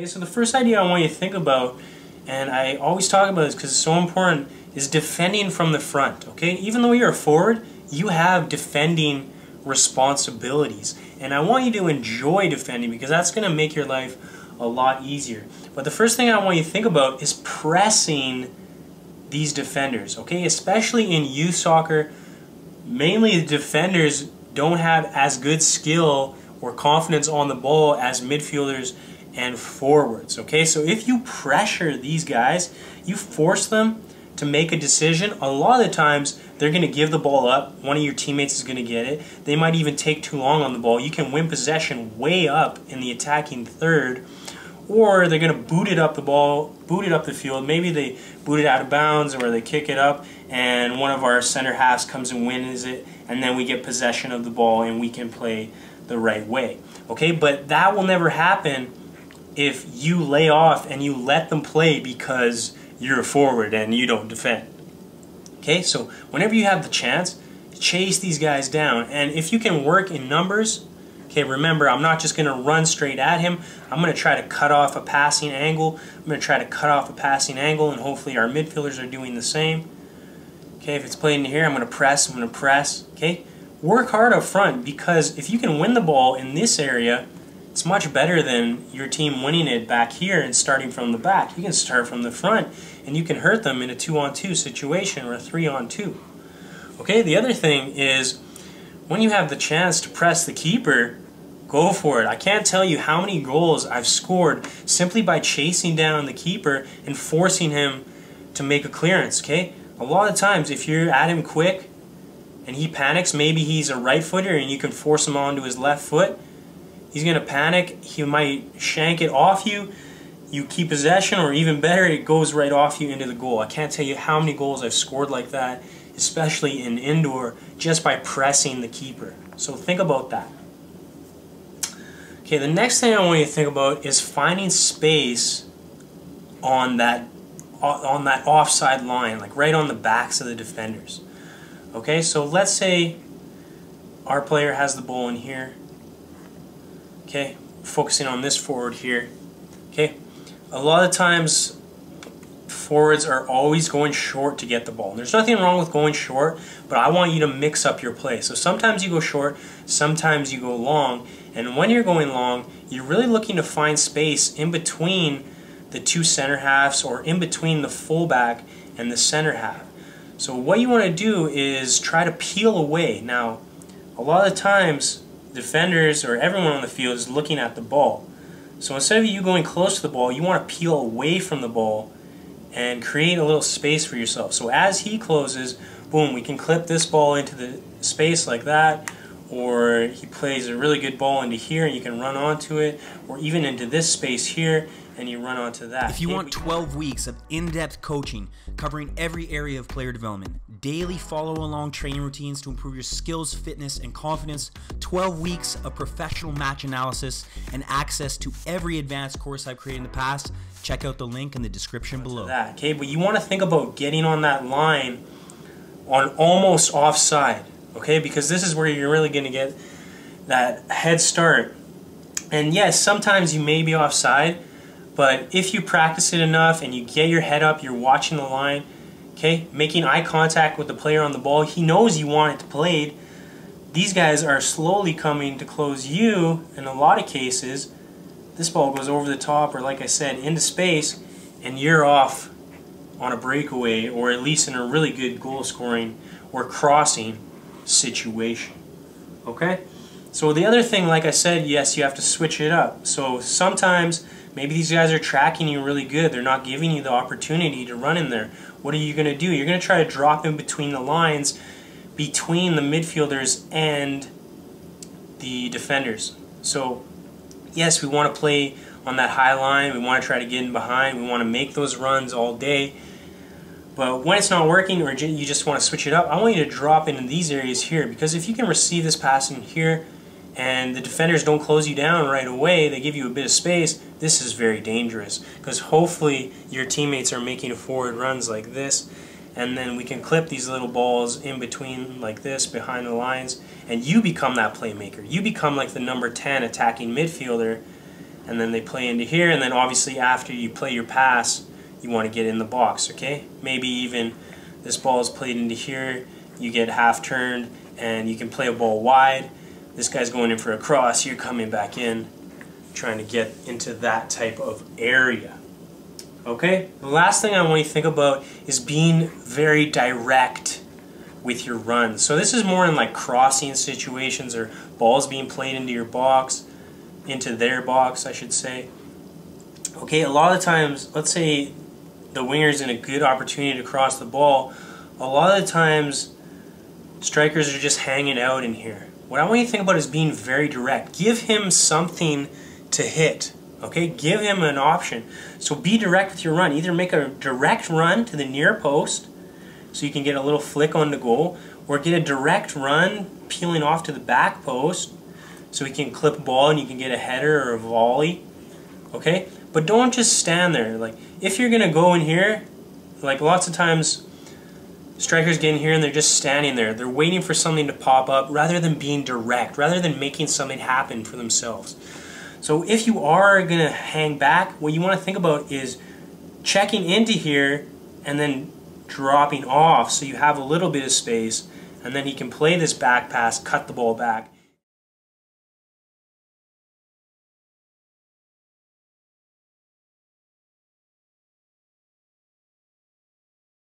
Okay, so the first idea I want you to think about, and I always talk about this because it's so important, is defending from the front. Okay, even though you're a forward, you have defending responsibilities, and I want you to enjoy defending because that's going to make your life a lot easier. But the first thing I want you to think about is pressing these defenders. Okay, especially in youth soccer, mainly the defenders don't have as good skill or confidence on the ball as midfielders and forwards. Okay, so if you pressure these guys, you force them to make a decision. A lot of the times they're going to give the ball up, one of your teammates is going to get it, they might even take too long on the ball, you can win possession way up in the attacking third, or they're going to boot it up the field, maybe they boot it out of bounds or they kick it up and one of our center halves comes and wins it, and then we get possession of the ball and we can play the right way. Okay, but that will never happen if you lay off and you let them play because you're a forward and you don't defend. Okay, so whenever you have the chance, chase these guys down. And if you can work in numbers, okay, remember, I'm not just going to run straight at him. I'm going to try to cut off a passing angle. I'm going to try to cut off a passing angle, and hopefully our midfielders are doing the same. Okay, if it's played in here, I'm going to press, I'm going to press. Okay, work hard up front, because if you can win the ball in this area, it's much better than your team winning it back here and starting from the back. You can start from the front and you can hurt them in a 2-on-2 situation or a 3-on-2. Okay, the other thing is when you have the chance to press the keeper, go for it. I can't tell you how many goals I've scored simply by chasing down the keeper and forcing him to make a clearance. Okay, a lot of times if you're at him quick and he panics, maybe he's a right footer and you can force him onto his left foot. He's going to panic, he might shank it off you, you keep possession, or even better, it goes right off you into the goal. I can't tell you how many goals I've scored like that, especially in indoor, just by pressing the keeper. So think about that. Okay, the next thing I want you to think about is finding space on that offside line, like right on the backs of the defenders. Okay, so let's say our player has the ball in here. Okay, focusing on this forward here. Okay, a lot of times forwards are always going short to get the ball. And there's nothing wrong with going short, but I want you to mix up your play. So sometimes you go short, sometimes you go long, and when you're going long, you're really looking to find space in between the two center halves or in between the fullback and the center half. So what you want to do is try to peel away. Now, a lot of times defenders or everyone on the field is looking at the ball. So instead of you going close to the ball, you want to peel away from the ball and create a little space for yourself. So as he closes, boom, we can clip this ball into the space like that, or he plays a really good ball into here and you can run onto it, or even into this space here and you run onto that. If you want 12 weeks of in-depth coaching covering every area of player development, daily follow-along training routines to improve your skills, fitness, and confidence, 12 weeks of professional match analysis, and access to every advanced course I've created in the past, check out the link in the description below. Okay, but you want to think about getting on that line on almost offside, okay, because this is where you're really going to get that head start. And yes, sometimes you may be offside, but if you practice it enough and you get your head up, you're watching the line, okay, making eye contact with the player on the ball, he knows you want it played. These guys are slowly coming to close you. In a lot of cases, this ball goes over the top, or like I said, into space, and you're off on a breakaway, or at least in a really good goal scoring or crossing situation. Okay, so the other thing, like I said, yes, you have to switch it up. So sometimes maybe these guys are tracking you really good, they're not giving you the opportunity to run in there. What are you going to do? You're going to try to drop in between the lines, between the midfielders and the defenders. So yes, we want to play on that high line, we want to try to get in behind, we want to make those runs all day, but when it's not working or you just want to switch it up, I want you to drop into these areas here, because if you can receive this pass in here and the defenders don't close you down right away, they give you a bit of space, this is very dangerous, because hopefully your teammates are making forward runs like this, and then we can clip these little balls in between like this behind the lines, and you become that playmaker. You become like the number 10 attacking midfielder, and then they play into here, and then obviously after you play your pass, you want to get in the box, okay? Maybe even this ball is played into here, you get half turned, and you can play a ball wide. This guy's going in for a cross, you're coming back in, trying to get into that type of area, okay? The last thing I want you to think about is being very direct with your runs. So this is more in like crossing situations or balls being played into your box, into their box, I should say. Okay, a lot of times, let's say the winger's in a good opportunity to cross the ball, a lot of the times strikers are just hanging out in here. What I want you to think about is being very direct. Give him something to hit, okay? Give him an option. So be direct with your run. Either make a direct run to the near post so you can get a little flick on the goal, or get a direct run peeling off to the back post so he can clip a ball and you can get a header or a volley, okay? But don't just stand there. Like, if you're gonna go in here, like lots of times strikers get in here and they're just standing there. They're waiting for something to pop up rather than being direct, rather than making something happen for themselves. So if you are gonna hang back, what you wanna think about is checking into here and then dropping off so you have a little bit of space, and then he can play this back pass, cut the ball back.